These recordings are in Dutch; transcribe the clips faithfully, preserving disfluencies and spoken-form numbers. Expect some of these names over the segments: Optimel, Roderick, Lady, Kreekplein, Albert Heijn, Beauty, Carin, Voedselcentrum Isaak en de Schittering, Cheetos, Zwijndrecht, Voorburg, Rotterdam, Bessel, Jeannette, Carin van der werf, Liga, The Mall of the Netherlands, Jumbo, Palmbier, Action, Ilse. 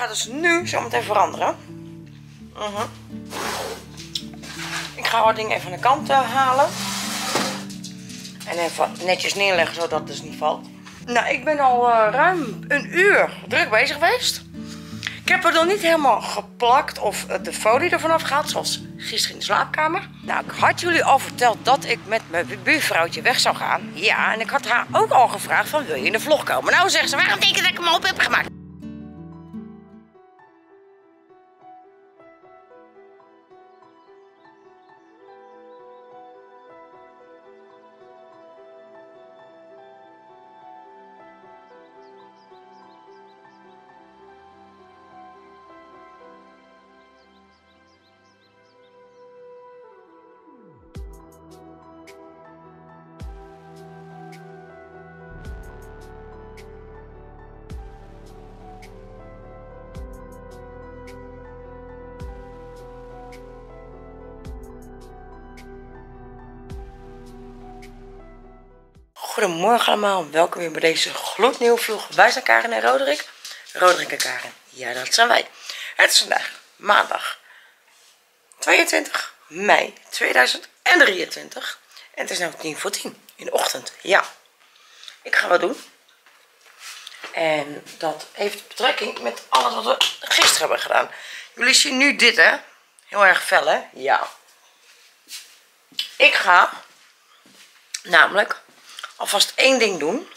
gaat dus nu zo meteen veranderen. Uh-huh. Ik ga haar ding even aan de kant halen. En even netjes neerleggen, zodat het dus niet valt. Nou, ik ben al uh, ruim een uur druk bezig geweest. Ik heb het nog niet helemaal geplakt of de folie ervan af gaat, zoals gisteren in de slaapkamer. Nou, ik had jullie al verteld dat ik met mijn buurvrouwtje weg zou gaan. Ja, en ik had haar ook al gevraagd van, wil je in de vlog komen? Nou, zegt ze, waarom denk je dat ik hem op heb gemaakt? Goedemorgen allemaal, welkom weer bij deze gloednieuwe vlog. Wij zijn Carin en Roderick. Roderick en Carin, ja dat zijn wij. Het is vandaag maandag tweeëntwintig mei tweeduizend drieëntwintig. En het is nu tien voor tien in de ochtend. Ja, ik ga wat doen. En dat heeft betrekking met alles wat we gisteren hebben gedaan. Jullie zien nu dit hè, heel erg fel hè. Ja. Ik ga namelijk alvast één ding doen.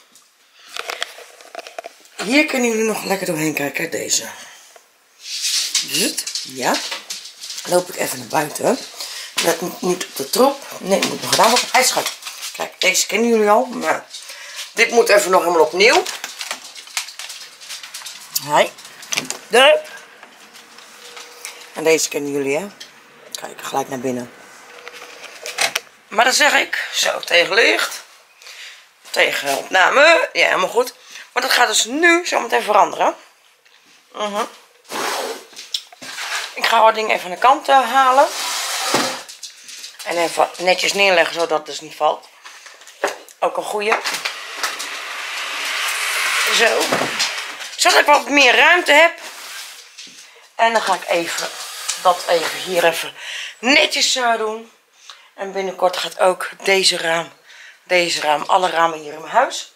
Hier kunnen jullie nog lekker doorheen kijken. Deze. Dit. Ja. Dan loop ik even naar buiten. Let niet op de trap. Nee, het moet nog gedaan worden. Hij schat. Kijk, deze kennen jullie al. Maar dit moet even nog helemaal opnieuw. Hi. De. En deze kennen jullie, hè. Kijk, gelijk naar binnen. Maar dan zeg ik, zo, tegen licht. Tegen opname. Ja, helemaal goed. Maar dat gaat dus nu zo meteen veranderen. Uh-huh. Ik ga haar ding even aan de kant halen. En even netjes neerleggen, zodat het dus niet valt. Ook een goeie. Zo. Zodat ik wat meer ruimte heb. En dan ga ik even dat even hier even netjes doen. En binnenkort gaat ook deze raam. Deze raam, alle ramen hier in mijn huis.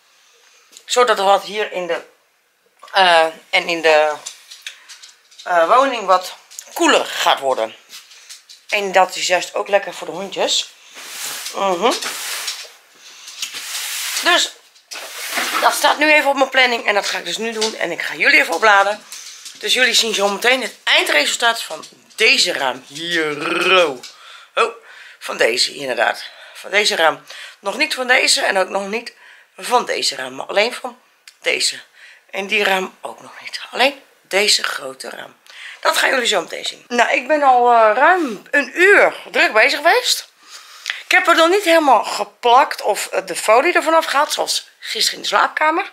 Zodat er wat hier in de, uh, en in de uh, woning wat koeler gaat worden. En dat is juist ook lekker voor de hondjes. Uh-huh. Dus dat staat nu even op mijn planning. En dat ga ik dus nu doen. En ik ga jullie even opladen. Dus jullie zien zo meteen het eindresultaat van deze raam hier. Oh, van deze inderdaad. Van deze raam. Nog niet van deze en ook nog niet van deze raam. Maar alleen van deze. En die raam ook nog niet. Alleen deze grote raam. Dat gaan jullie zo meteen zien. Nou, ik ben al uh, ruim een uur druk bezig geweest. Ik heb er nog niet helemaal geplakt of de folie ervan af gaat. Zoals gisteren in de slaapkamer.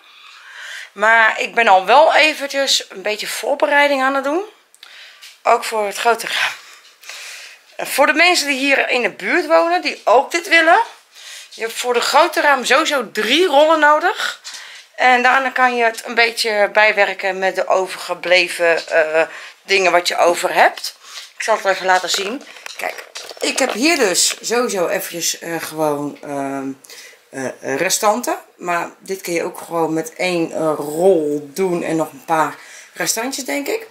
Maar ik ben al wel eventjes een beetje voorbereiding aan het doen. Ook voor het grote raam. En voor de mensen die hier in de buurt wonen, die ook dit willen. Je hebt voor de grote raam sowieso drie rollen nodig. En daarna kan je het een beetje bijwerken met de overgebleven uh, dingen wat je over hebt. Ik zal het even laten zien. Kijk, ik heb hier dus sowieso eventjes uh, gewoon uh, uh, restanten. Maar dit kun je ook gewoon met één uh, rol doen en nog een paar restantjes denk ik.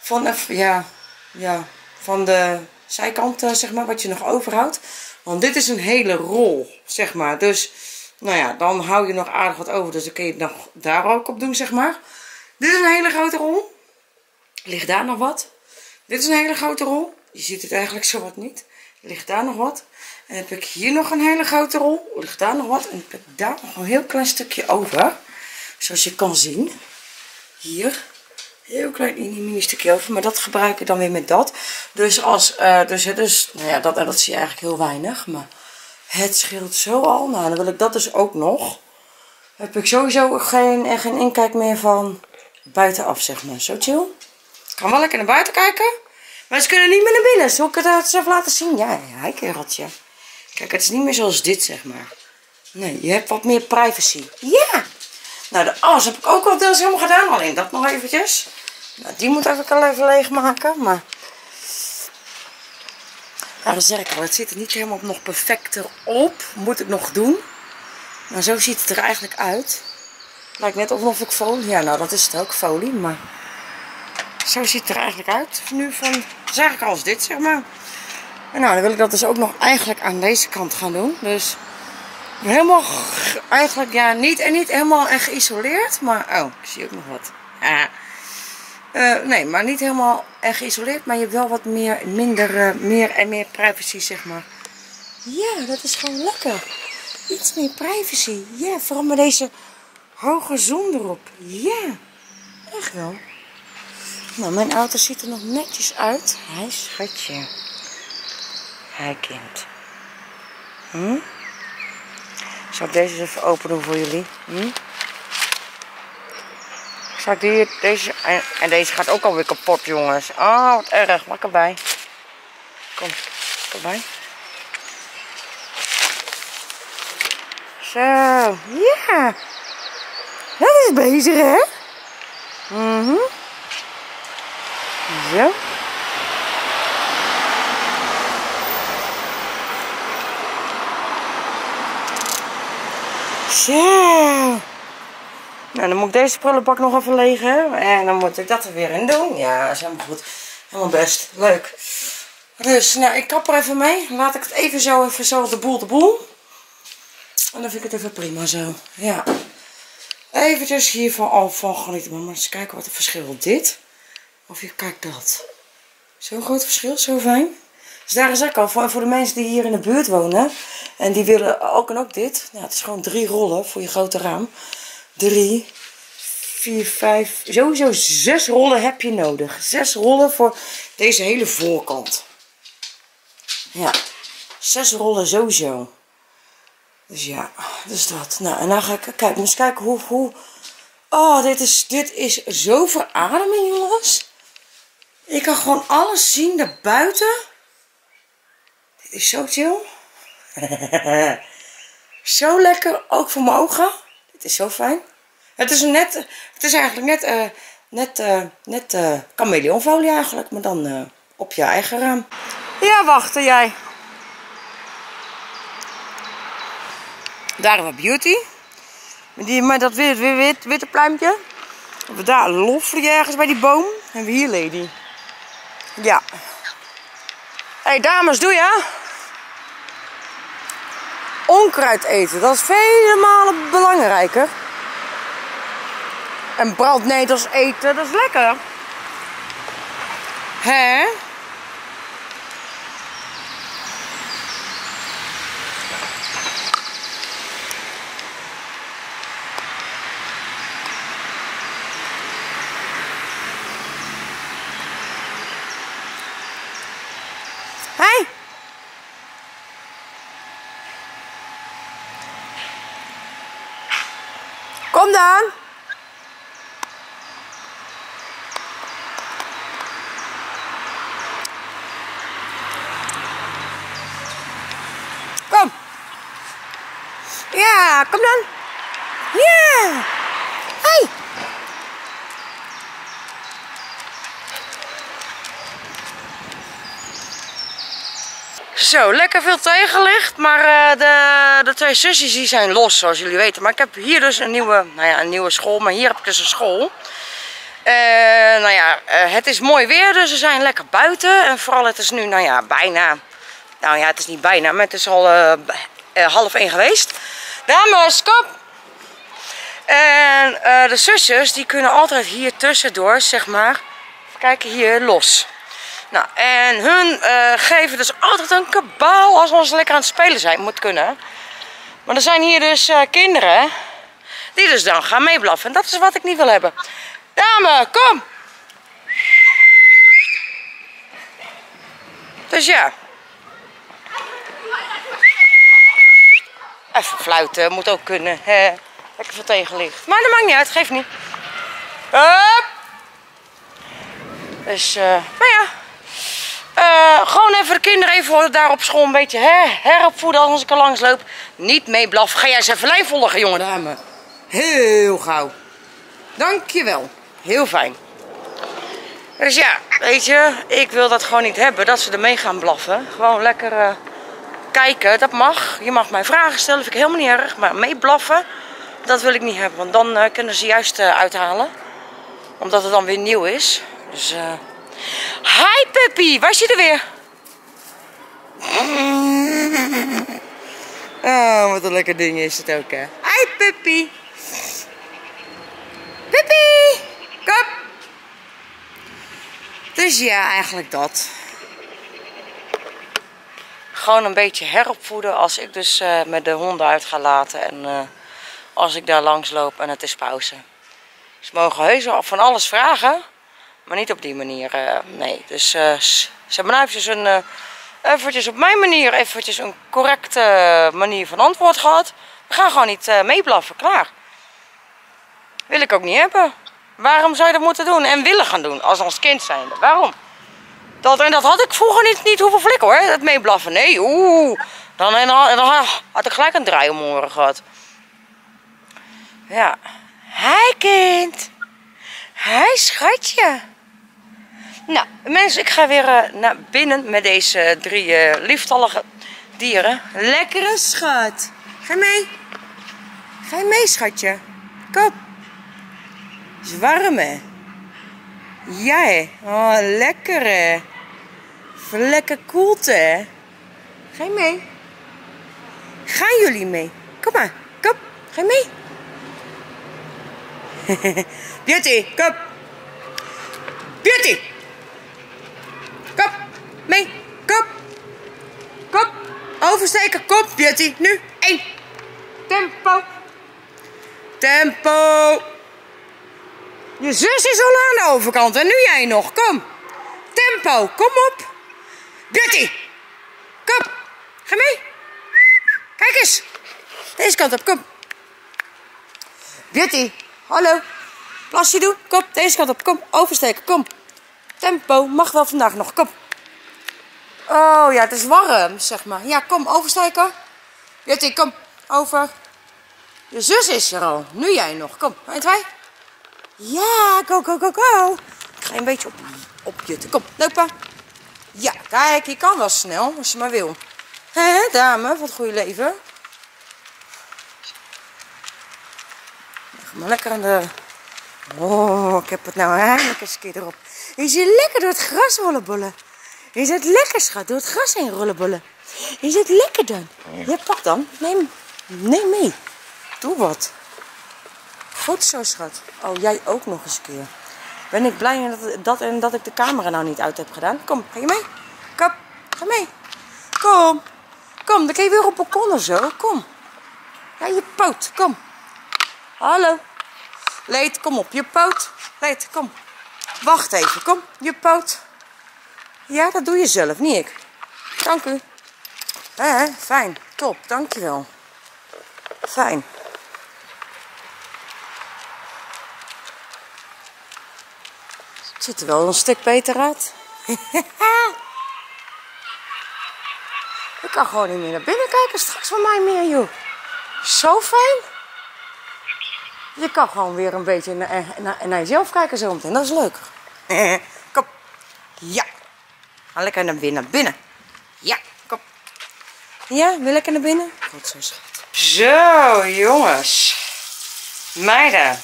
Van, uh, ja, ja, van de zijkant uh, zeg maar, wat je nog overhoudt. Want dit is een hele rol, zeg maar. Dus, nou ja, dan hou je nog aardig wat over. Dus dan kun je het nog daar ook op doen, zeg maar. Dit is een hele grote rol. Ligt daar nog wat? Dit is een hele grote rol. Je ziet het eigenlijk zowat niet. Ligt daar nog wat? En heb ik hier nog een hele grote rol. Ligt daar nog wat? En heb ik daar nog een heel klein stukje over. Zoals je kan zien. Hier. Heel klein mini stukje over, maar dat gebruik ik dan weer met dat. Dus als, uh, dus, dus nou ja, dat, dat zie je eigenlijk heel weinig, maar het scheelt zo al. Nou, dan wil ik dat dus ook nog. Heb ik sowieso geen, geen inkijk meer van buitenaf, zeg maar. Zo chill. Ik kan wel lekker naar buiten kijken, maar ze kunnen niet meer naar binnen. Zal ik het eens even laten zien? Ja, ja, ik kereltje. Kijk, het is niet meer zoals dit, zeg maar. Nee, je hebt wat meer privacy. Ja! Nou, de as heb ik ook al deels helemaal gedaan, alleen dat nog eventjes. Nou, die moet ik al even leegmaken, maar... Ja, dat zeg ik al, het zit er niet helemaal nog perfecter op. Moet ik nog doen. Maar zo ziet het er eigenlijk uit. Lijkt net alsof ik folie... Ja, nou dat is het ook, folie, maar... Zo ziet het er eigenlijk uit. Nu van... Dat is eigenlijk als dit, zeg maar. En nou, dan wil ik dat dus ook nog eigenlijk aan deze kant gaan doen. Dus... Helemaal... Eigenlijk, ja, niet en niet helemaal en geïsoleerd, maar... Oh, ik zie ook nog wat. Ja. Uh, nee, maar niet helemaal echt geïsoleerd, maar je hebt wel wat meer, minder, uh, meer en meer privacy, zeg maar. Ja, dat is gewoon lekker. Iets meer privacy. Ja, yeah, vooral met deze hoge zon erop. Ja, yeah. Echt wel. Nou, mijn auto ziet er nog netjes uit. Hij schatje. Hij kind. Hm? Zal ik deze even open doen voor jullie? Hm? Zal ik die, deze, en, en deze gaat ook alweer kapot, jongens. Oh, wat erg. Maak erbij. Kom, kom bij. Zo, ja. Yeah. Dat is bezig, hè? Mhm. Zo. Zo. Nou, dan moet ik deze prullenbak nog even leeg hebben. En dan moet ik dat er weer in doen. Ja, dat is helemaal goed. Helemaal best. Leuk. Dus, nou, ik kap er even mee. Laat ik het even zo, even zo de boel de boel. En dan vind ik het even prima zo. Ja. Eventjes hiervan al van genieten. Maar eens kijken wat het verschil is. Dit. Of je kijkt dat. Zo'n groot verschil. Zo fijn. Dus daar is ook al voor, voor de mensen die hier in de buurt wonen. En die willen ook en ook dit. Nou, het is gewoon drie rollen voor je grote raam. Drie, vier, vijf, sowieso zes rollen heb je nodig. Zes rollen voor deze hele voorkant. Ja, zes rollen sowieso. Dus ja, dus dat. Nou, en dan ga ik kijken, eens kijken hoe, hoe... Oh, dit is, dit is zo verademing, jongens. Ik kan gewoon alles zien daarbuiten. Dit is zo chill. Zo lekker, ook voor mijn ogen. Het is zo fijn. Het is, net, het is eigenlijk net, uh, net, uh, net uh, chameleonfolie eigenlijk, maar dan uh, op je eigen raam. Ja, wachten jij. Daar hebben we Beauty. Die, maar dat wit, wit, wit, witte pluimpje. We daar Loffelijk ergens bij die boom. En we hier Lady. Ja. Hé hey, dames, doe je? Onkruid eten, dat is vele malen belangrijker. En brandnetels eten, dat is lekker. Hè? Kom dan. Kom. Ja, kom dan. Ja. Hey. Zo, lekker veel tegenlicht, maar uh, de, de twee zusjes die zijn los, zoals jullie weten. Maar ik heb hier dus een nieuwe, nou ja, een nieuwe school, maar hier heb ik dus een school. Uh, nou ja, uh, het is mooi weer, dus ze zijn lekker buiten. En vooral het is nu, nou ja, bijna, nou ja, het is niet bijna, maar het is al uh, uh, half één geweest. Dames, kom! En uh, de zusjes, die kunnen altijd hier tussendoor, zeg maar, kijk hier los. Nou, en hun uh, geven dus altijd een kabaal als we ons lekker aan het spelen zijn, moet kunnen. Maar er zijn hier dus uh, kinderen die dus dan gaan meeblaffen. En dat is wat ik niet wil hebben. Dame, kom! Dus ja. Even fluiten, moet ook kunnen. Hè. Lekker veel tegenlicht. Maar dat maakt niet uit, geeft niet. Hup! Dus, uh, maar ja. Uh, gewoon even de kinderen even daar op school een beetje her, heropvoeden als ik er langs loop. Niet mee blaffen. Ga jij eens even lijn volgen, jonge dame. Heel gauw. Dankjewel. Heel fijn. Dus ja, weet je, ik wil dat gewoon niet hebben, dat ze ermee gaan blaffen. Gewoon lekker uh, kijken, dat mag. Je mag mij vragen stellen, vind ik helemaal niet erg. Maar meeblaffen, dat wil ik niet hebben. Want dan uh, kunnen ze juist uh, uithalen. Omdat het dan weer nieuw is. Dus, uh... hi Peppy, was je er weer? Oh, wat een lekker ding is het ook, hè. Hi Peppy. Peppy, kom. Dus ja, eigenlijk dat. Gewoon een beetje heropvoeden als ik dus uh, met de honden uit ga laten. En uh, als ik daar langs loop en het is pauze. Ze mogen heus wel van alles vragen. Maar niet op die manier, uh, nee. Dus uh, ze hebben dus een, uh, eventjes op mijn manier eventjes een correcte manier van antwoord gehad. We gaan gewoon niet uh, meeblaffen, klaar. Wil ik ook niet hebben. Waarom zou je dat moeten doen en willen gaan doen als ons kind zijnde? Waarom? Dat, en dat had ik vroeger niet, niet hoeven flikken hoor, dat meeblaffen. Nee, oeh. Dan, en dan, en dan had ik gelijk een draai om mijn oren gehad. Ja. Hi kind. Hi schatje. Nou, mensen, ik ga weer uh, naar binnen met deze drie uh, lieftallige dieren. Lekkere schat. Ga mee. Ga mee, schatje. Kom. Het is warm, hè? Ja, hè? Oh, lekker, hè? Lekker koelte, hè? Ga je mee? Gaan jullie mee? Kom maar. Kom. Ga je mee? Beauty, kom. Beauty. Kom. Mee. Kom. Kom. Oversteken. Kom, Beauty. Nu. Eén. Tempo. Tempo. Je zus is al aan de overkant en nu jij nog. Kom. Tempo. Kom op. Beauty. Kom. Ga mee. Kijk eens. Deze kant op. Kom. Beauty. Hallo. Plasje doen. Kom. Deze kant op. Kom. Oversteken. Kom. Tempo. Mag wel vandaag nog. Kom. Oh ja, het is warm, zeg maar. Ja, kom. Oversteken. Beauty. Kom. Over. Je zus is er al. Nu jij nog. Kom. En wij. Ja, go, go, go, go. Ik ga een beetje op, op jutten. Kom, lopen. Ja, kijk, je kan wel snel, als je maar wil. Hé, dame, wat goede leven. Ga maar lekker aan de... Oh, ik heb het nou eindelijk eens een keer erop. Is je lekker door het gras rollenbollen? Is het lekker, schat, door het gras heen rollenbollen? Is het lekker dan? Ja, pak dan. Neem, neem mee. Doe wat. Goed zo, schat. Oh, jij ook nog eens een keer. Ben ik blij dat, dat, en dat ik de camera nou niet uit heb gedaan. Kom, ga je mee? Kom, ga mee. Kom. Kom, dan kun je weer op het balkon of zo. Kom. Ja, je poot. Kom. Hallo. Leed, kom op. Je poot. Leed, kom. Wacht even. Kom, je poot. Ja, dat doe je zelf, niet ik. Dank u. Eh, fijn. Top, dankjewel. Fijn. Het ziet er wel een stuk beter uit. Ik kan gewoon niet meer naar binnen kijken straks van mij meer, joh. Zo fijn. Je kan gewoon weer een beetje naar, naar, naar jezelf kijken zo meteen. Dat is leuker. Kom. Ja. Ga lekker naar binnen. Binnen. Ja. Kom. Ja, wil lekker naar binnen? Goed zo, schat. Zo, jongens. Meiden.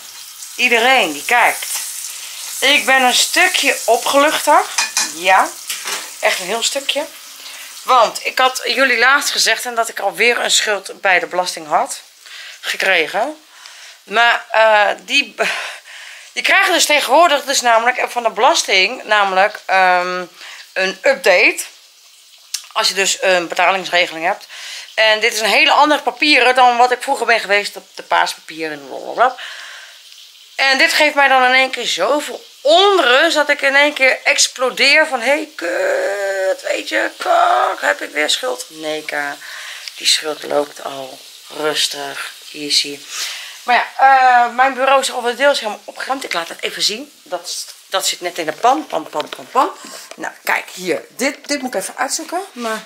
Iedereen die kijkt. Ik ben een stukje opgeluchter. Ja, echt een heel stukje. Want ik had jullie laatst gezegd en dat ik alweer een schuld bij de belasting had gekregen. Maar uh, die, die krijgen dus tegenwoordig dus namelijk van de belasting namelijk um, een update. Als je dus een betalingsregeling hebt. En dit is een hele andere papieren dan wat ik vroeger ben geweest op de paaspapieren en blablabla. En dit geeft mij dan in één keer zoveel onrust dat ik in één keer explodeer van... Hé, hey, kut, weet je, kak, heb ik weer schuld? Nee, ka, die schuld loopt al rustig, easy. Maar ja, uh, mijn bureau is alweer deels helemaal opgeruimd. Ik laat het even zien. Dat, dat zit net in de pan, pan, pan, pan, pan. Nou, kijk, hier. Dit, dit moet ik even uitzoeken, maar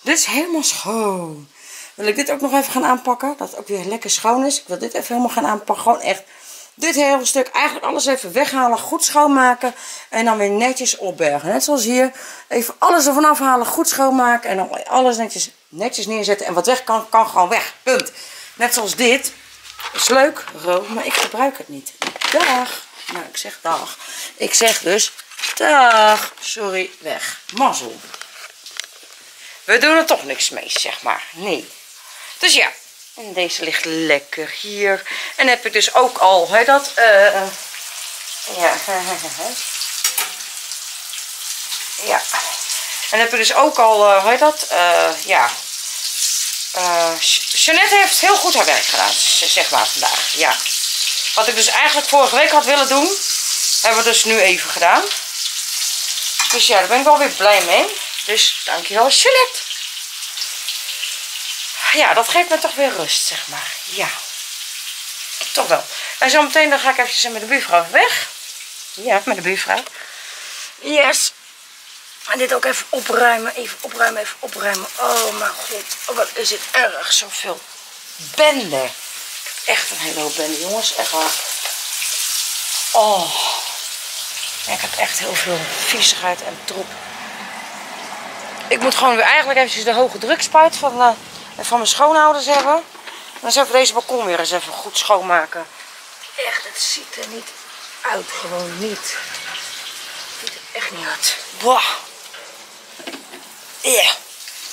dit is helemaal schoon. Wil ik dit ook nog even gaan aanpakken, dat het ook weer lekker schoon is. Ik wil dit even helemaal gaan aanpakken, gewoon echt... dit hele stuk eigenlijk alles even weghalen, goed schoonmaken en dan weer netjes opbergen. Net zoals hier, even alles ervan afhalen, goed schoonmaken en dan alles netjes, netjes neerzetten. En wat weg kan, kan gewoon weg. Punt. Net zoals dit. Is leuk, rood, maar ik gebruik het niet. Dag. Nou, ik zeg dag. Ik zeg dus dag. Sorry, weg. Mazzel. We doen er toch niks mee, zeg maar. Nee. Dus ja. En deze ligt lekker hier. En heb ik dus ook al, hè, dat, uh, ja, ja. En heb ik dus ook al, uh, hè, dat, uh, ja. Uh, Jeannette heeft heel goed haar werk gedaan, zeg maar, vandaag. Ja. Wat ik dus eigenlijk vorige week had willen doen, hebben we dus nu even gedaan. Dus ja, daar ben ik wel weer blij mee. Dus dankjewel, Jeannette. Ja, dat geeft me toch weer rust, zeg maar. Ja. Toch wel. En zo meteen dan ga ik even met de buurvrouw weg. Ja, met de buurvrouw. Yes. En dit ook even opruimen. Even opruimen, even opruimen. Oh, mijn god. Oh, wat is dit erg. Zoveel bende. Echt een hele hoop bende, jongens. Echt waar. Oh. Ik heb echt heel veel viezigheid en troep. Ik moet gewoon weer eigenlijk eventjes de hoge drukspuit van... Uh, En van mijn schoonouders hebben. En dan zullen we deze balkon weer eens even goed schoonmaken. Echt, het ziet er niet uit. Gewoon niet. Het ziet er echt niet uit. Boah. Yeah.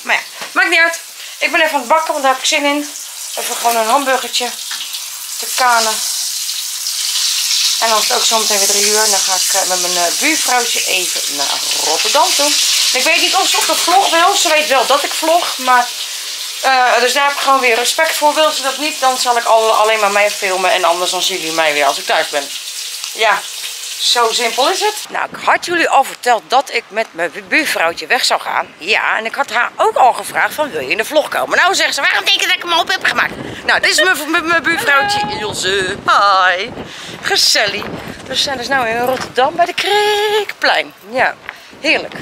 Maar ja, maakt niet uit. Ik ben even aan het bakken, want daar heb ik zin in. Even gewoon een hamburgertje te kanen. En dan is het ook zometeen weer drie uur. En dan ga ik met mijn buurvrouwtje even naar Rotterdam toe. En ik weet niet of ze op de vlog wil. Ze weet wel dat ik vlog, maar... Uh, dus daar heb ik gewoon weer respect voor. Wil ze dat niet, dan zal ik al, alleen maar mij filmen. En anders dan zien jullie mij weer als ik thuis ben. Ja, zo simpel is het. Nou, ik had jullie al verteld dat ik met mijn buurvrouwtje weg zou gaan. Ja, en ik had haar ook al gevraagd van, wil je in de vlog komen? Nou, zegt ze, waarom denk je dat ik hem op heb gemaakt? Nou, dit is mijn, mijn buurvrouwtje Ilse. Hi. Gezellig. We zijn dus nu in Rotterdam bij de Kreekplein. Ja, heerlijk.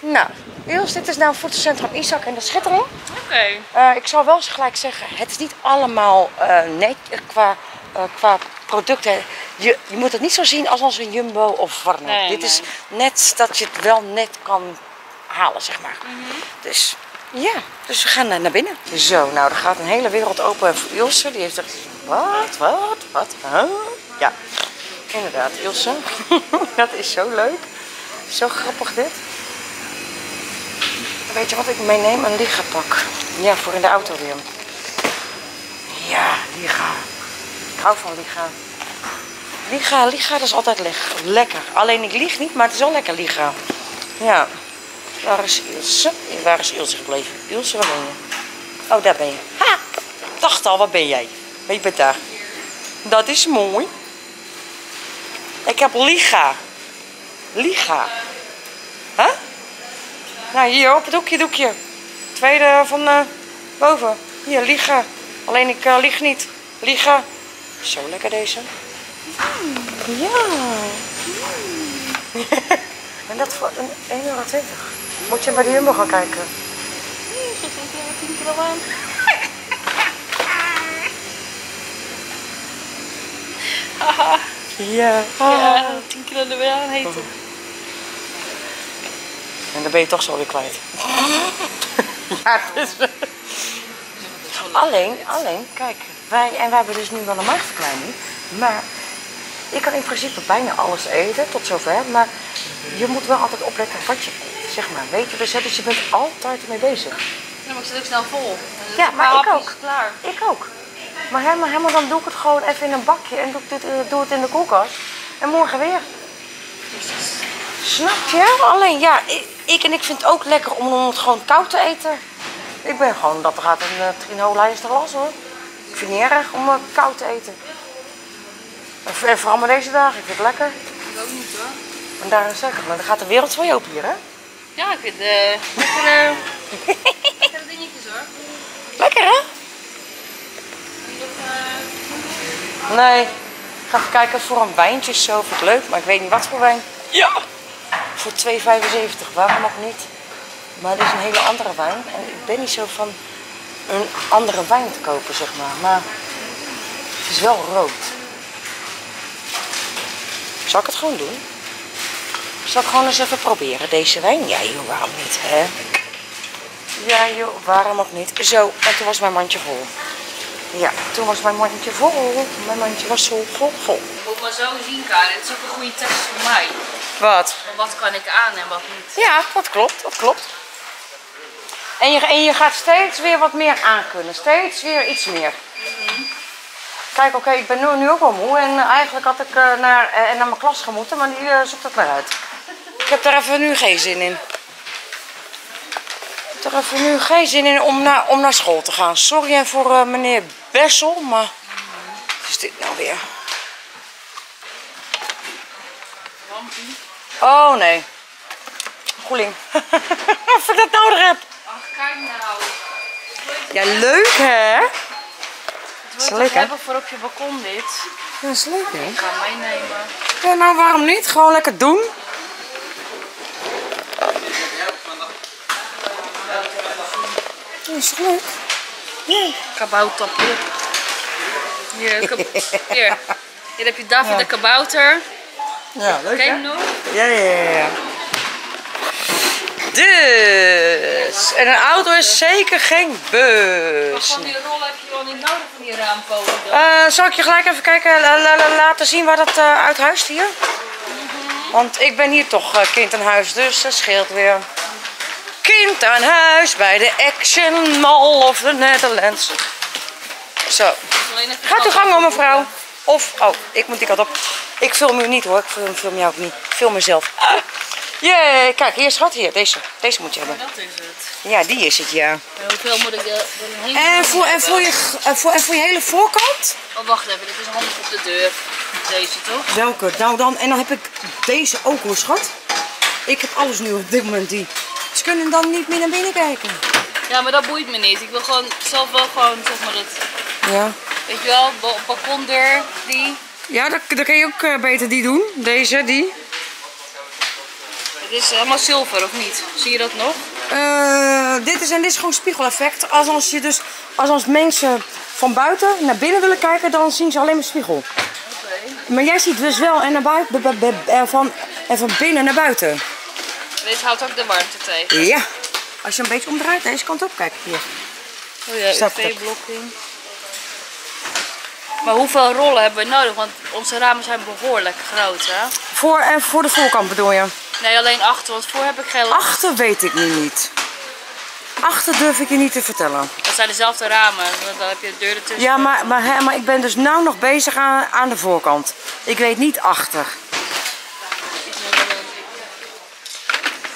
Nou... Ilse, dit is nou Voedselcentrum Isaak en de Schittering. Oké. Okay. Uh, ik zal wel eens gelijk zeggen, het is niet allemaal uh, net qua, uh, qua producten. Je, je moet het niet zo zien als, als een Jumbo of Voorburg. Nee, dit nee. is net dat je het wel net kan halen, zeg maar. Mm-hmm. Dus ja, dus we gaan naar binnen. Zo, nou, er gaat een hele wereld open voor Ilse. Die heeft echt, wat, wat, wat, huh? Ja, inderdaad, Ilse. Dat is zo leuk. Zo grappig dit. Weet je wat ik meeneem? Een Liga pak. Ja, voor in de auto weer. Ja, Liga. Ik hou van Liga. Liga, Liga, dat is altijd lekker. Alleen ik lieg niet, maar het is wel lekker Liga. Ja. Waar is Ilse? Waar is Ilse gebleven? Ilse, waar ben je? Oh, daar ben je. Ha! Dacht al, waar ben jij? Je bent daar. Dat is mooi. Ik heb Liga. Liga. Huh? Nou, hier op het hoekje, doekje. Tweede van uh, boven. Hier, Liga. Alleen ik uh, lieg niet. Liga. Zo lekker deze. Mm, ja. Mm. En dat voor een één euro twintig. Moet je bij de Jumbo gaan kijken. Nee, dat is een tien kilo aan. Haha. Ja. Ja, tien kilo er weer aan heten. Oh. En dan ben je toch zo weer kwijt. Ja, dus... Alleen, alleen, kijk, wij, en wij hebben dus nu wel een maagverkleining. Maar je kan in principe bijna alles eten, tot zover. Maar je moet wel altijd opletten wat je eet, zeg maar. Weet je, dus, dus je bent altijd ermee bezig. Ja, maar ik zit ook snel vol. Dus ja, maar ik ook. Klaar. Ik ook. Maar helemaal, helemaal dan doe ik het gewoon even in een bakje en doe, dit, doe het in de koelkast. En morgen weer. Snap je? Alleen ja, ik, ik en ik vind het ook lekker om, om het gewoon koud te eten. Ik ben gewoon, dat gaat een uh, trinola is de glas hoor. Ik vind het niet erg om uh, koud te eten. En, en vooral maar deze dagen, ik vind het lekker. Ik ook niet hoor. En daarom zeg ik, maar dan gaat de wereld voor je open hier hè? Ja, ik vind het lekkere dingetjes hoor. Lekker hè? Nee, ik ga even kijken voor een wijntje zo, vind ik leuk, maar ik weet niet wat voor wijn. Ja! Voor twee euro vijfenzeventig, waarom ook niet? Maar dit is een hele andere wijn. En ik ben niet zo van een andere wijn te kopen, zeg maar. Maar het is wel rood. Zal ik het gewoon doen? Zal ik gewoon eens even proberen, deze wijn? Ja joh, waarom niet, hè? Ja joh, waarom ook niet? Zo, en toen was mijn mandje vol. Ja, toen was mijn mandje vol. Mijn mandje was zo vol, vol. Je moet maar zo zien, Karin. Het is ook een goede test voor mij. Wat? En wat kan ik aan en wat niet? Ja, dat klopt, dat klopt. En je, en je gaat steeds weer wat meer aankunnen. Steeds weer iets meer. Mm-hmm. Kijk, oké, okay, ik ben nu, nu ook wel moe. En uh, eigenlijk had ik uh, naar, uh, naar mijn klas gemoeten, maar die uh, zoekt het maar uit. Ik heb daar even nu geen zin in. Ik heb er even nu geen zin in om naar, om naar school te gaan. Sorry voor uh, meneer Bessel, maar... Mm-hmm. Wat is dit nou weer? Lampie. Oh, nee. Goeling. Of ik dat nodig heb. Ach, kijk nou. Ja, leuk hè? Het wordt leuk, hebben voor op je balkon dit. Ja, dat is leuk hè? Ik kan meenemen. Ja, nou waarom niet? Gewoon lekker doen. Dat is leuk. Ja. Kaboutertapje. Hier, kab hier. Hier heb je David ja. de kabouter. Ja, leuk hè? Ken je hem nog? Ja, ja, ja. ja. Dus, en een auto is zeker geen bus. Wat van die rol heb je wel niet nodig van die raampolen dan? Uh, zal ik je gelijk even kijken, la, la, la, laten zien waar dat uh, uit huist hier? Mm-hmm. Want ik ben hier toch uh, kind aan huis, dus dat scheelt weer. Kind aan huis bij de Action Mall of the Netherlands. Zo. Gaat u gang om mevrouw. Of, oh, ik moet die kant op. Ik film u niet hoor, ik film, film jou ook niet. Ik film mezelf. Ah. Jee, yeah, kijk, hier schat, hier, deze, deze moet je hebben. Dat is het. Ja, die is het, ja. En hoeveel moet ik er heen? En voor, en, voor je, en, voor, en voor je hele voorkant? Oh, wacht even, dit is handig op de deur. Deze toch? Welke? Nou dan, en dan heb ik deze ook hoor, schat. Ik heb alles nu op dit moment die. Ze kunnen dan niet meer naar binnen kijken. Ja, maar dat boeit me niet. Ik wil gewoon zelf wel gewoon, zeg maar, dat... Ja. Weet je wel, balkondeur, die. Ja, dan, dan kan je ook beter die doen. Deze, die. Dit is helemaal zilver, of niet? Zie je dat nog? Uh, dit, is, en dit is gewoon spiegeleffect. Als, als, je dus, als, als mensen van buiten naar binnen willen kijken, dan zien ze alleen maar spiegel. Okay. Maar jij ziet dus wel en naar buiten, b, b, b, van, en van binnen naar buiten. Dit houdt ook de warmte tegen. Ja. Als je een beetje omdraait, deze kant op, kijk hier. Oh ja, U V-blokking. Maar hoeveel rollen hebben we nodig? Want onze ramen zijn behoorlijk groot, hè? Voor en voor de voorkant bedoel je? Nee, alleen achter, want voor heb ik geen... Achter weet ik nu niet. Achter durf ik je niet te vertellen. Dat zijn dezelfde ramen, want dan heb je de deur ertussen. Ja, maar, maar, hè, maar ik ben dus nou nog bezig aan, aan de voorkant. Ik weet niet achter.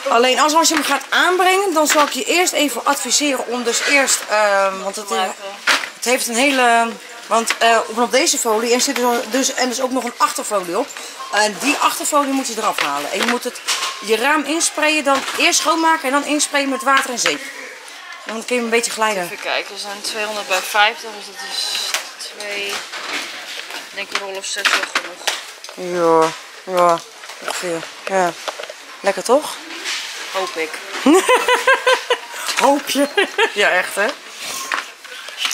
Alleen als, als je hem gaat aanbrengen, dan zal ik je eerst even adviseren om dus eerst... Uh, want het, het heeft een hele... Want uh, op deze folie, en zit er dus, en dus ook nog een achterfolie op. En die achterfolie moet je eraf halen. En je moet het, je raam insprayen, dan eerst schoonmaken en dan insprayen met water en zeep. En dan kun je hem een beetje glijden. Even kijken, we zijn tweehonderd bij vijftig, dus dat is twee, denk een rol of zes wel genoeg. Ja, ja, ongeveer. Ja. Lekker toch? Hoop ik. Hoop je? Ja, echt hè?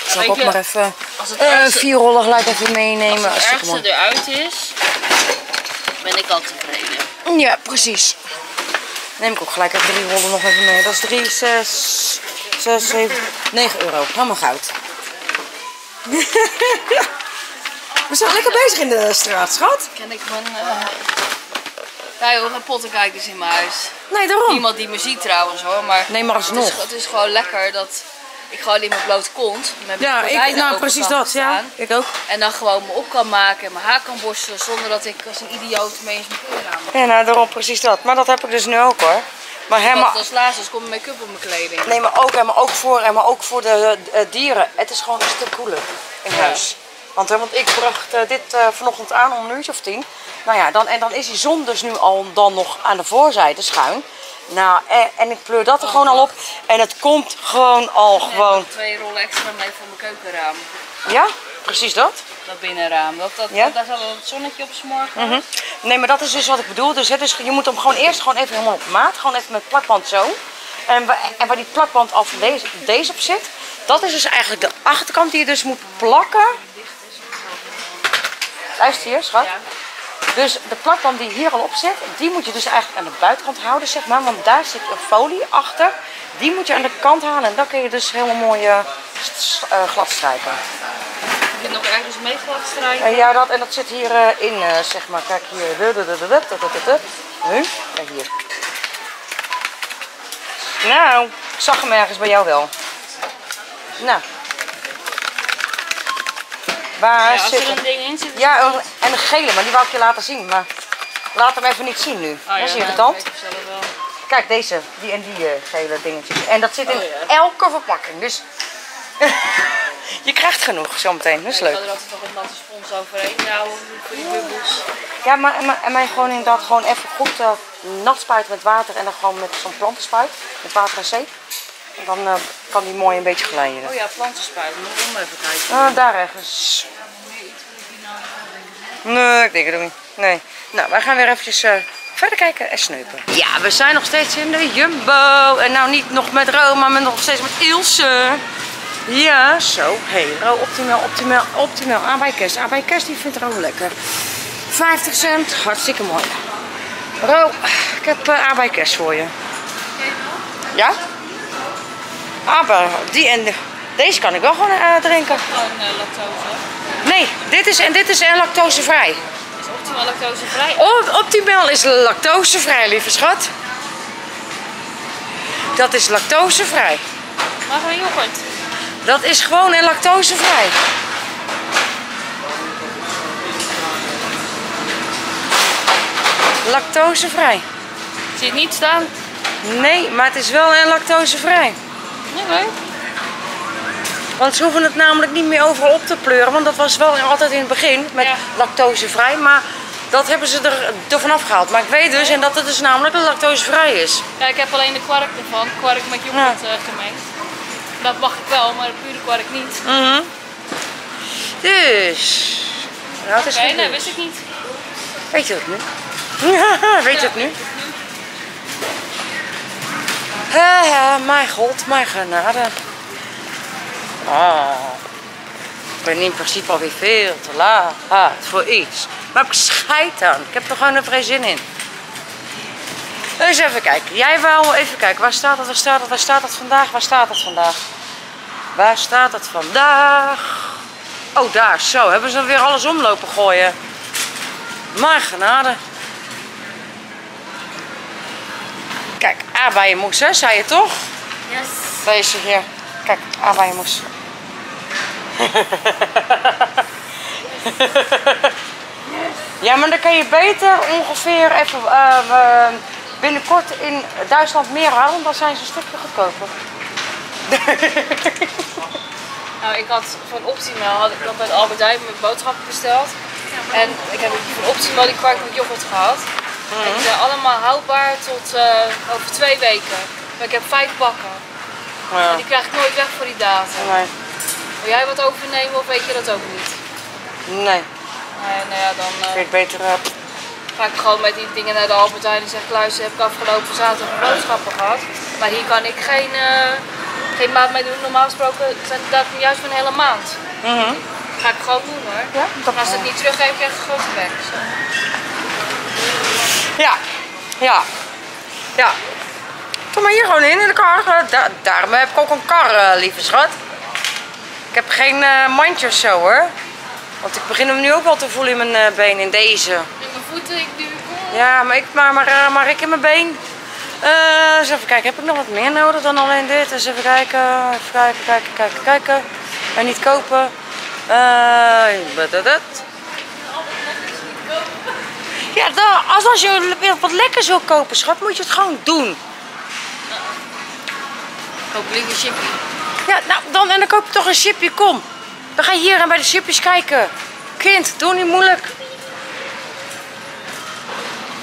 Zal ik ook maar even uh, vier rollen gelijk even meenemen. Als het ergste eruit is, ben ik al tevreden. Ja, precies. Neem ik ook gelijk even drie rollen nog even mee. Dat is drie, zes, zes, zeven, negen euro. Helemaal goud. We zijn lekker bezig in de straat, schat. Ken ik mijn... Uh... Ja joh, geen pottenkijkers in mijn huis. Nee, daarom. Niemand die me ziet trouwens hoor, maar... Nee, maar alsnog. Het is, het is gewoon lekker dat... Ik gewoon in mijn blote kont. Met mijn ja, ik, nou precies dat. Ja, ik ook. En dan gewoon me op kan maken en mijn haar kan borstelen zonder dat ik als een idioot mee eens mijn kleren aan moet. Ja, nou daarom precies dat. Maar dat heb ik dus nu ook hoor. Maar helemaal... Als laatste dus komt make-up op mijn kleding. Nee, maar ook, en maar ook voor, en maar ook voor de uh, dieren. Het is gewoon een stuk koeler in ja. huis. Want, hè, want ik bracht uh, dit uh, vanochtend aan om een uurtje of tien. Nou ja, dan, en dan is die zon dus nu al dan nog aan de voorzijde schuin. Nou, en, en ik pleur dat er oh, gewoon al op. En het komt gewoon al nee, gewoon. Twee rollen extra mee voor mijn keukenraam. Ja, precies dat. Dat binnenraam. Dat, dat, ja? dat, daar zal het zonnetje op smorgen. Mm-hmm. Nee, maar dat is dus wat ik bedoel. Dus, hè, dus je moet hem gewoon eerst gewoon even helemaal op maat. Gewoon even met plakband zo. En, en waar die plakband al van deze, deze op zit. Dat is dus eigenlijk de achterkant die je dus moet plakken. Luister hier, schat. Ja. Dus de plakband die hier al op zit, die moet je dus eigenlijk aan de buitenkant houden, zeg maar. Want daar zit een folie achter. Die moet je aan de kant halen en dan kun je dus helemaal mooi uh, glad strijken. Je kunt nog ergens mee glad strijken? Uh, ja, dat, en dat zit hierin, uh, uh, zeg maar. Kijk hier. Nu, kijk hier. Nou, ik zag hem ergens bij jou wel. Nou. Waar ja, als zit er een ding in zit. Ja, en de gele, maar die wou ik je laten zien. Maar laat hem even niet zien nu. Oh, ja, zie je de tand? Kijk, deze, die en die uh, gele dingetjes. En dat zit in oh, ja. elke verpakking. Dus je krijgt genoeg zometeen. Dat is leuk. Ik zou er altijd nog een natte spons overheen houden voor die bubbels. Ja, maar en, maar, en mij gewoon inderdaad gewoon even goed uh, nat spuiten met water. En dan gewoon met zo'n plantenspuit. Met water en zeep. En dan uh, kan die mooi een beetje glijden. Oh ja, plantenspuit. Moet ik om even kijken. Uh, daar ergens. Nee, ik denk het ook niet. Nee. Nou, wij gaan weer eventjes... Uh, verder kijken en sneupen. Ja, we zijn nog steeds in de Jumbo. En nou niet nog met Ro, maar nog steeds met Ilse. Ja, zo. Hé, hey, Ro, Optimel, Optimel, Optimel. A B K's. A B K's die vindt Ro lekker. vijftig cent. Hartstikke mooi. Ro, ik heb uh, A B K's voor je. Ja? Aber, die en de... Deze kan ik wel gewoon uh, drinken. Gewoon uh, lactose? Nee, dit is, en dit is uh, lactosevrij. Optimel lactosevrij. Oh, Optimel is lactosevrij, lieve schat. Dat is lactosevrij. Wat een yoghurt? Dat is gewoon en lactosevrij. Lactosevrij. Zie je het niet staan? Nee, maar het is wel en lactosevrij. Oké. Okay. Want ze hoeven het namelijk niet meer overal op te pleuren, want dat was wel altijd in het begin met ja. lactosevrij, maar dat hebben ze er, er vanaf gehaald. Maar ik weet dus en dat het dus namelijk lactosevrij is. Ja, ik heb alleen de kwark ervan, kwark met yoghurt ja. uh, gemengd. Dat mag ik wel, maar de pure kwark niet. Mm-hmm. Dus... Nou, oké, okay, nee, wist ik niet. Weet je dat nu? weet je ja, dat nu? Haha, uh, uh, mijn god, mijn genade. Oh, ik ben in principe alweer veel te laat voor iets. Maar ik scheid aan. Ik heb er gewoon een vrij zin in. Dus even kijken. Jij wou even kijken. Waar staat dat? Waar staat dat? Waar staat dat vandaag? Waar staat dat vandaag? Waar staat dat vandaag? Oh, daar. Zo. Hebben ze weer alles omlopen gooien. Maar genade. Kijk, A bij je moes, hè? Zei je toch? Yes. Deze hier. Kijk, A bij je moes. Ja, maar dan kan je beter ongeveer even uh, binnenkort in Duitsland meer halen, dan zijn ze een stukje goedkoper. Nou, ik had van Optimel, had ik nog bij Albert Heijn mijn boodschappen besteld. En ik heb van Optimel die kwark met yoghurt gehad. Mm-hmm. En die zijn allemaal houdbaar tot uh, over twee weken. Maar ik heb vijf bakken. Ja. En die krijg ik nooit weg voor die datum. Nee. Wil jij wat overnemen of weet je dat ook niet? Nee. En nou ja, dan uh, ik beter, uh, ga ik gewoon met die dingen naar de Albert Heijn en zeg ik, luister, heb ik afgelopen zaterdag boodschappen gehad. Maar hier kan ik geen, uh, geen maand mee doen. Normaal gesproken zijn het dat juist van een hele maand. Mm-hmm. Dat ga ik gewoon doen hoor. Ja, en als ik het niet teruggeef, krijg ik het gewoon weg. Zo. Ja, ja, ja. Kom maar hier gewoon in, in de kar. Da daarom heb ik ook een kar, uh, lieve schat. Ik heb geen uh, mandje of zo hoor. Want ik begin hem nu ook wel te voelen in mijn been, in deze. In mijn voeten, ik duw. Ja, maar ik, maar, maar, maar ik in mijn been. Uh, eens even kijken, heb ik nog wat meer nodig dan alleen dit? Dus even kijken, even kijken, kijken, kijken, kijken. En niet kopen. Uh, dat, dat, dat. Ja, dan, als, als je wat lekkers wil kopen, schat, moet je het gewoon doen. Koop een lekker chipje. Ja, nou, dan, en dan koop je toch een chipje, kom. Dan ga je hier aan bij de chipjes kijken. Kind, doe niet moeilijk.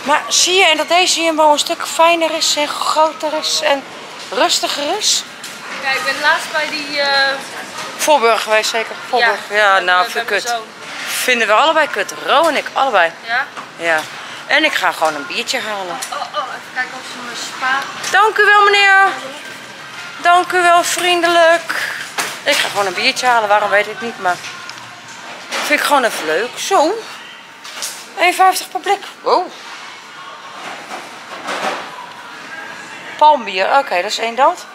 Maar zie je, en dat deze Jumbo een stuk fijner is en groter is en rustiger is? Ja, ik ben laatst bij die... Uh... Voorburg geweest zeker? Voorburg. Ja, ja nou, vind ik kut. Vinden we allebei kut. Ro en ik, allebei. Ja? Ja. En ik ga gewoon een biertje halen. Oh, oh, even kijken of ze me spa... Dank u wel, meneer. Dank u wel, vriendelijk. Ik ga gewoon een biertje halen, waarom weet ik niet, maar vind ik gewoon even leuk. Zo. één vijftig per blik. Wow. Palmbier, oké, okay, dat is één dat.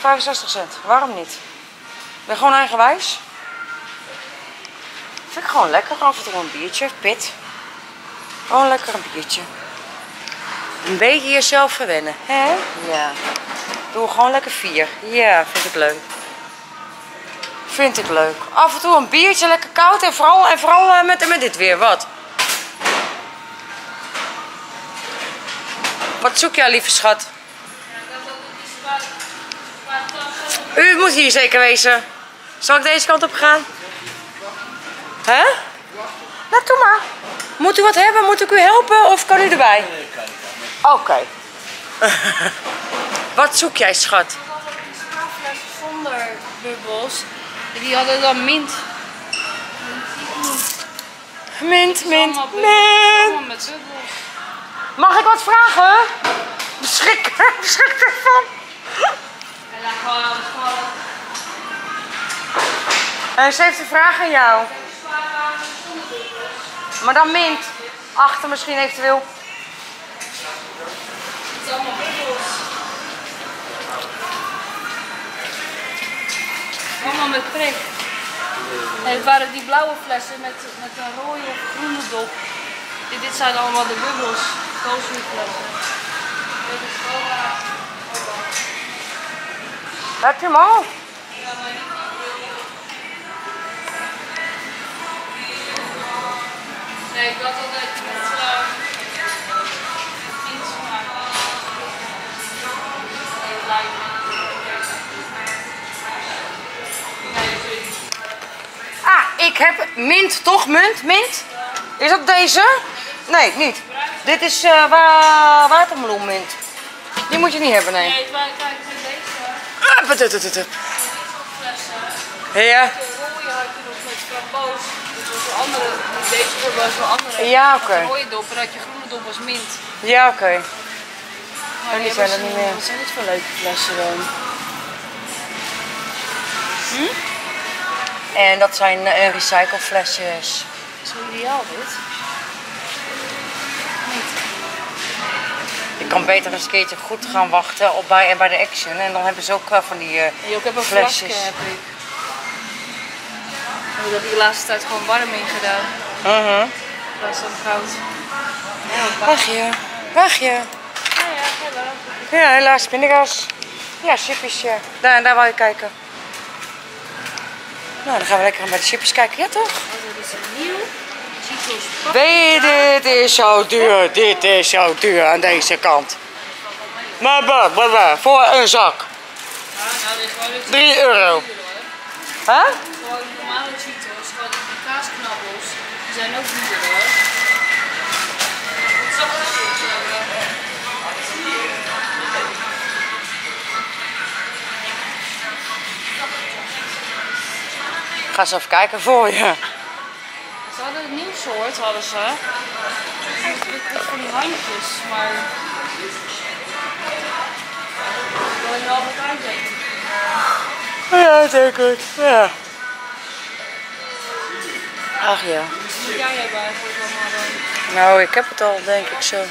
vijfenzestig cent, waarom niet? Ik ben gewoon eigenwijs. Vind ik gewoon lekker, af en toe een biertje, pit. Gewoon lekker een biertje. Een beetje jezelf verwennen, hè? Ja. Doe gewoon lekker vier. Ja, vind ik leuk. Vind ik leuk. Af en toe een biertje, lekker koud en vooral, en vooral met, met dit weer, wat? Wat zoek jij, lieve schat? U moet hier zeker wezen. Zal ik deze kant op gaan? Hè? Nou, doe maar. Moet u wat hebben? Moet ik u helpen? Of kan u erbij? Oké. Okay. Wat zoek jij, schat? Ik had ook een spaarfles zonder bubbels. Die hadden dan mint. Mint, mint, mint. Allemaal met bubbels. Mag ik wat vragen? Beschrik, beschrik ervan. En ze heeft een vraag aan jou. Maar dan mint. Achter misschien eventueel. Het is allemaal bubbels. Allemaal met prik. En het waren die blauwe flessen met, met een rode of groene dop. Dit, dit zijn allemaal de bubbels. Koolzuurflessen. Dit is cola. Heb je hem al? Ja, maar niet. Nee, ik had altijd met iets van. Ah, ik heb mint, toch? Munt, mint? Is dat deze? Nee, niet. Dit is uh, wa watermeloenmint. Die moet je niet hebben, nee. Nee, kijk, met deze. Ah, dit is op flessen. Ja. Andere, deze dop was wel andere. Ja, oké. Okay. Een rode dop en dat je groene dop was mint. Ja, oké. Okay. Maar die zijn er niet meer. Wat zijn dit voor leuke flessen dan? Hm? En dat zijn uh, recycleflesjes. Zo ideaal dit. Niet. Ik kan beter eens een keertje goed gaan wachten op bij, bij de Action. En dan hebben ze ook uh, van die uh, en ook heb een flesjes. Vlakken, heb ik. Ik heb de laatste tijd gewoon warm in gedaan. Uh-huh. In plaats van koud. Wacht je, wacht je. Ja, ja, ja, helaas pindagas. Ja, chipjes. Ja. Daar, daar wil je kijken. Nou, dan gaan we lekker bij de chipjes kijken. Ja, toch? Dit is een nieuw. Weet je, dit is zo duur. Dit is zo duur aan deze kant. Maar, maar, maar, maar voor een zak. drie euro. Huh? Gewoon normale Cheetos, gewoon die kaasknabbels, die zijn ook duurder hoor. Wat zou dat voor hebben? Ga eens even kijken voor je. Ze hadden een nieuw soort, hadden ze. Met van die handjes, maar... Ik wil je wel wat uitdenken. Ja, zeker. Ik. Ja. Ach ja. Nou, ik heb het al, denk ik zo.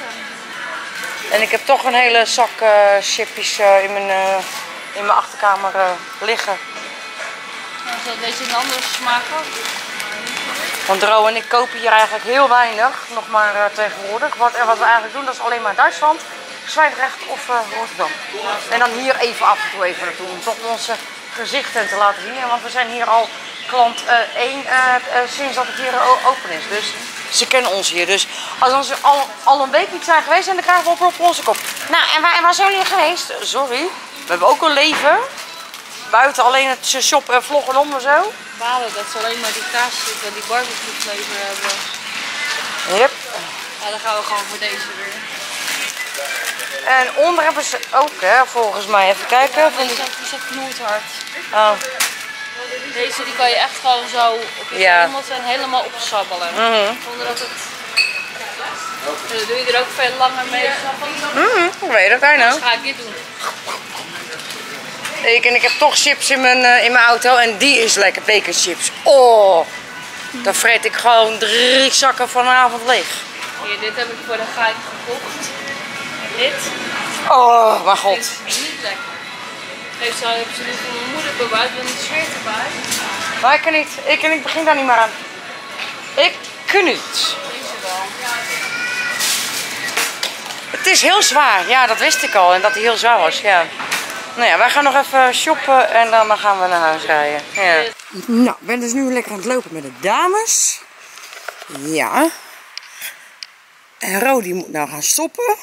En ik heb toch een hele zak uh, chippies uh, in, mijn, uh, in mijn achterkamer uh, liggen. Nou, zal deze een andere smaak ook? Want Ro en ik kopen hier eigenlijk heel weinig, nog maar uh, tegenwoordig. Wat, en wat we eigenlijk doen, dat is alleen maar Duitsland, Zwijndrecht of uh, Rotterdam. En dan hier even af en toe even naartoe, om toch onze gezichten te laten zien. Want we zijn hier al... klant één uh, uh, uh, sinds dat het hier open is, dus ze kennen ons hier. Dus als we al, al een week niet zijn geweest en dan krijgen we op, op onze kop. Nou, en waar, en waar zijn jullie geweest? Sorry, we hebben ook een leven. Buiten alleen het shop en vloggen om en zo. Balen dat ze alleen maar die kaas zitten en die barbecue flavor hebben. Yep. Ja, dan gaan we gewoon voor deze weer. En onder hebben ze ook, hè, volgens mij, even kijken. Ja, deze die zat knoerd hard. Oh. Deze die kan je echt gewoon zo op je hemels en helemaal opsabbelen. Mm-hmm. Zonder dat het... En dan doe je er ook veel langer mee. Mm-hmm. Ik weet het, I know. Dus ga ik dit doen. Ik, en ik heb toch chips in mijn, uh, in mijn auto en die is lekker, bekerchips. Oh, Dan vreet ik gewoon drie zakken vanavond leeg. Hier, dit heb ik voor de geit gekocht. En dit. Oh, mijn god. Is niet lekker. Heeft ze, heb ze nu voor mijn moeder bewaard, want het zweert erbij. Maar ik kan niet. Ik, en ik begin daar niet meer aan. Ik kan niet. Is er wel. Het is heel zwaar. Ja, dat wist ik al. En dat hij heel zwaar was, ja. Nou ja, wij gaan nog even shoppen en dan gaan we naar huis rijden. Ja. Nou, ik ben dus nu lekker aan het lopen met de dames. Ja. En Ro die moet nou gaan stoppen.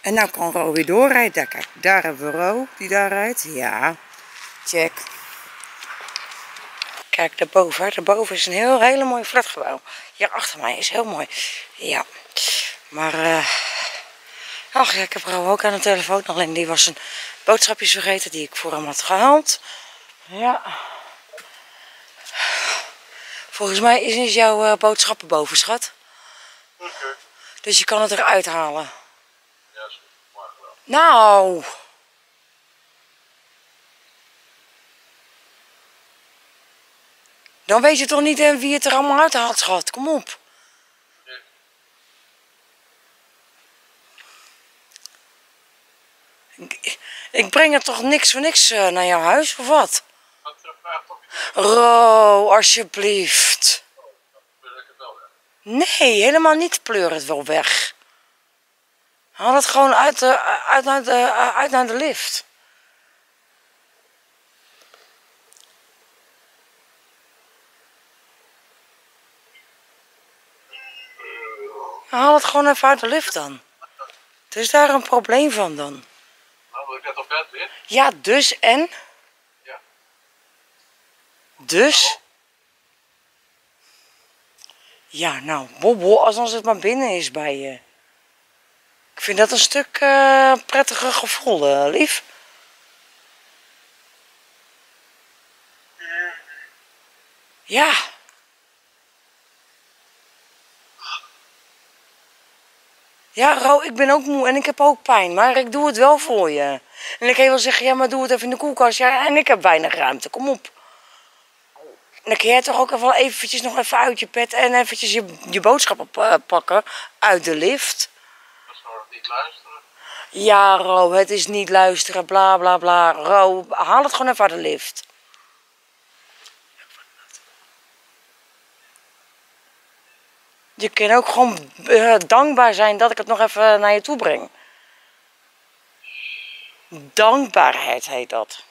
En nou kan Ro weer doorrijden. Daar, kijk, daar hebben we Ro die daar rijdt. Ja, check. Kijk, daarboven. Daarboven is een heel, hele mooie flatgebouw. Hier achter mij is heel mooi. Ja. Maar... Uh... Ach ja, ik heb Ro ook aan de telefoon. Alleen die was een boodschapje vergeten die ik voor hem had gehaald. Ja. Volgens mij is niet jouw uh, boodschappen boven, schat. Oké. Okay. Dus je kan het eruit halen. Ja, is maar wel. Nou. Dan weet je toch niet uh, wie het er allemaal uit haalt, schat. Kom op. Ik breng er toch niks voor niks naar jouw huis, of wat? Ro, alsjeblieft. Nee, helemaal niet, pleur het wel weg. Haal het gewoon uit, de, uit, uit, uit naar de lift. Haal het gewoon even uit de lift dan. Er is daar een probleem van dan. Ik net op bed weer. Ja, dus en? Ja. Dus? Ja, nou, bobbel, alsof het maar binnen is bij je. Ik vind dat een stuk uh, prettiger gevoel, uh, lief. Ja. Ja, Ro, ik ben ook moe en ik heb ook pijn, maar ik doe het wel voor je. En ik kan wel zeggen, ja, maar doe het even in de koelkast. Ja, en ik heb weinig ruimte, kom op. En dan kun jij toch ook wel eventjes nog even uit je pet en eventjes je, je boodschappen pakken uit de lift. Dat is nog niet luisteren. Ja, Ro, het is niet luisteren, bla, bla, bla. Ro, haal het gewoon even uit de lift. Je kan ook gewoon dankbaar zijn dat ik het nog even naar je toe breng. Dankbaarheid heet dat.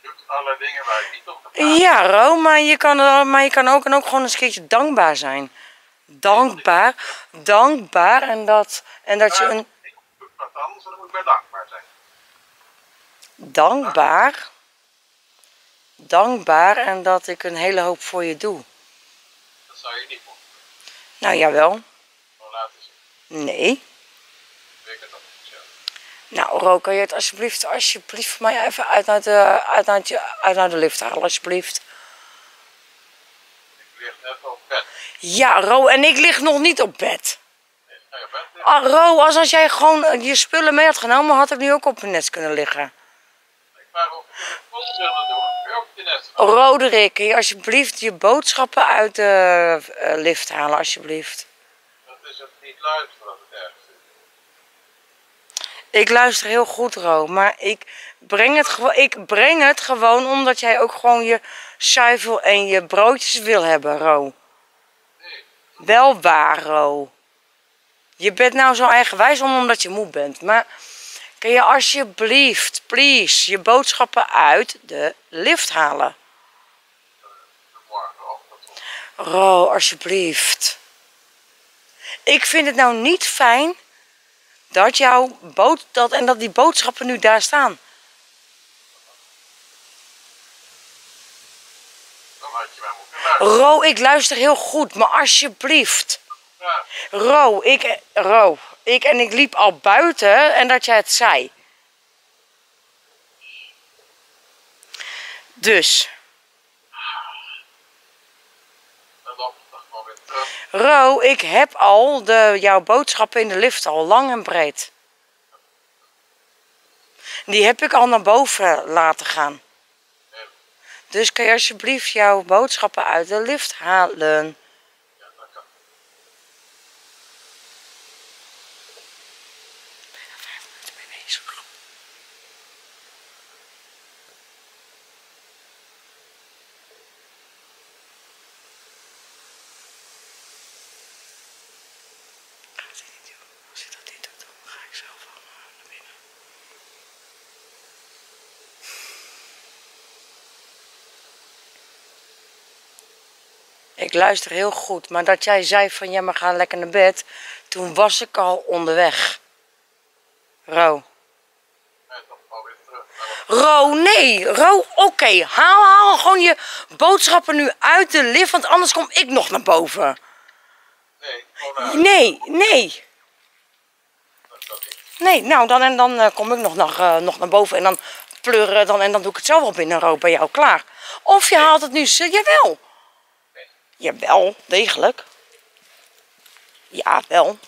Je doet allerlei dingen waar ik niet op te praten. Ja, Ro, maar je kan, maar je kan ook, en ook gewoon een keertje dankbaar zijn. Dankbaar, dankbaar en dat, en dat je een... Ik doe wat anders, dan moet ik maar dankbaar zijn. Dankbaar. Dankbaar en dat ik een hele hoop voor je doe. Dat zou je niet moeten. Nou, jawel. Hoe laat is het? Nee. Weet het dan niet, ja. Nou, Ro, kan je het alsjeblieft, alsjeblieft voor mij even uit naar de, uit naar de, uit naar de lift halen, alsjeblieft. Ik lig net op bed. Ja, Ro, en ik lig nog niet op bed. Nee, ik ga op bed liggen. Ah, Ro, als, als jij gewoon je spullen mee had genomen, had ik nu ook op je nest kunnen liggen. Ik vraag of ik het goed zullen doen. Roderick, kun je alsjeblieft je boodschappen uit de lift halen, alsjeblieft. Dat is het niet luisteren wat het ergste is. Ik luister heel goed, Ro, maar ik breng het, ik breng het gewoon omdat jij ook gewoon je zuivel en je broodjes wil hebben, Ro. Nee. Wel waar, Ro. Je bent nou zo eigenwijs omdat je moe bent, maar... Kun je alsjeblieft, please, je boodschappen uit de lift halen? Ro, alsjeblieft. Ik vind het nou niet fijn dat jouw boot, dat, en dat die boodschappen nu daar staan. Ro, ik luister heel goed, maar alsjeblieft. Ro, ik... Ro. Ik en ik liep al buiten en dat jij het zei. Dus. Ro, ik heb al de, jouw boodschappen in de lift al lang en breed. Die heb ik al naar boven laten gaan. Dus kan je alsjeblieft jouw boodschappen uit de lift halen? Ja, dat kan. Ik ben er vijf minuten mee bezig. Gaat hij niet doen? Als hij dat niet doet, dan ga ik zelf allemaal naar binnen. Ik luister heel goed, maar dat jij zei van ja, maar ga lekker naar bed, toen was ik al onderweg. Ro. Ro, nee. Ro, oké. Okay. Haal, haal gewoon je boodschappen nu uit de lift, want anders kom ik nog naar boven. Nee, naar... nee, nee. Nee, nou, dan en dan uh, kom ik nog naar, uh, nog naar boven en dan pleuren dan en dan doe ik het zelf wel binnen, Ro, bij jou klaar. Of je nee. haalt het nu, uh, jawel. Jawel, degelijk. Ja, wel.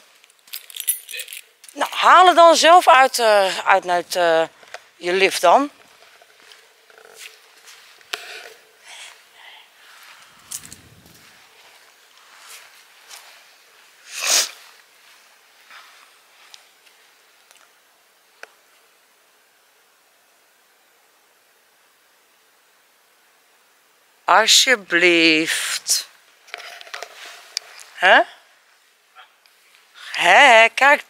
Nou, haal het dan zelf uit, uh, uit, uit uh, je lift dan. Alsjeblieft. Hè? Hè, kijk.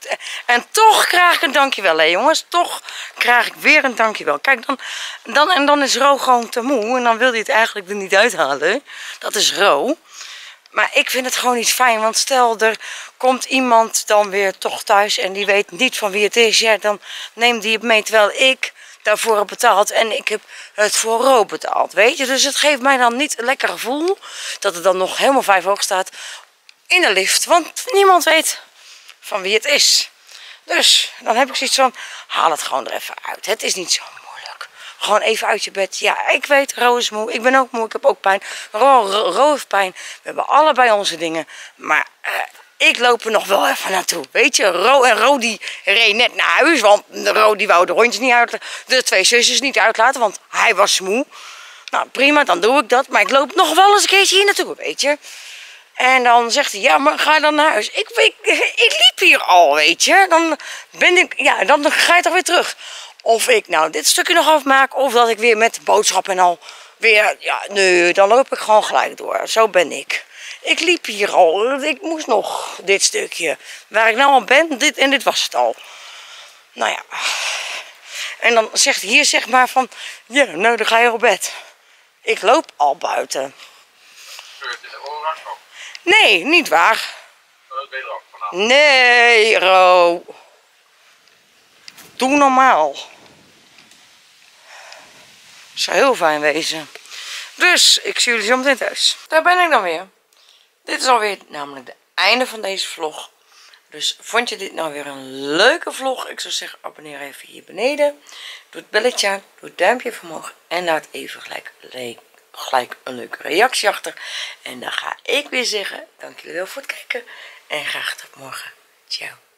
En toch krijg ik een dankjewel, hè jongens. Toch krijg ik weer een dankjewel. Kijk, dan, dan, en dan is Ro gewoon te moe. En dan wil hij het eigenlijk er niet uithalen. Dat is Ro. Maar ik vind het gewoon niet fijn. Want stel, er komt iemand dan weer toch thuis. En die weet niet van wie het is. Ja, dan neemt die het mee. Terwijl ik daarvoor heb betaald. En ik heb het voor Ro betaald. Weet je? Dus het geeft mij dan niet een lekker gevoel. Dat het dan nog helemaal vijf hoog staat. In de lift, want niemand weet van wie het is. Dus dan heb ik zoiets van, haal het gewoon er even uit. Het is niet zo moeilijk. Gewoon even uit je bed. Ja, ik weet, Ro is moe. Ik ben ook moe. Ik heb ook pijn. Ro, Ro, Ro heeft pijn. We hebben allebei onze dingen. Maar uh, ik loop er nog wel even naartoe. Weet je, Ro en Ro die reed net naar huis. Want Ro die wou de hondjes niet uitlaten. De twee zusjes niet uitlaten, want hij was moe. Nou prima, dan doe ik dat. Maar ik loop nog wel eens een keertje hier naartoe, weet je. En dan zegt hij, ja, maar ga dan naar huis. Ik, ik, ik liep hier al, weet je. Dan, ben ik, ja, dan ga je toch weer terug. Of ik nou dit stukje nog afmaak, of dat ik weer met boodschappen en al weer... Ja, nee, dan loop ik gewoon gelijk door. Zo ben ik. Ik liep hier al. Ik moest nog dit stukje. Waar ik nou al ben, dit en dit was het al. Nou ja. En dan zegt hij hier, zeg maar, van... Ja, nou, dan ga je op bed. Ik loop al buiten. Nee, niet waar. Dat ben je ook vanavond. Nee, Ro. Doe normaal. Zou heel fijn wezen. Dus, ik zie jullie zo meteen thuis. Daar ben ik dan weer. Dit is alweer namelijk het einde van deze vlog. Dus vond je dit nou weer een leuke vlog? Ik zou zeggen, abonneer even hier beneden. Doe het belletje aan. Doe het duimpje even omhoog. En laat even gelijk rekenen. Gelijk een leuke reactie achter. En dan ga ik weer zeggen, dank jullie wel voor het kijken. En graag tot morgen. Ciao.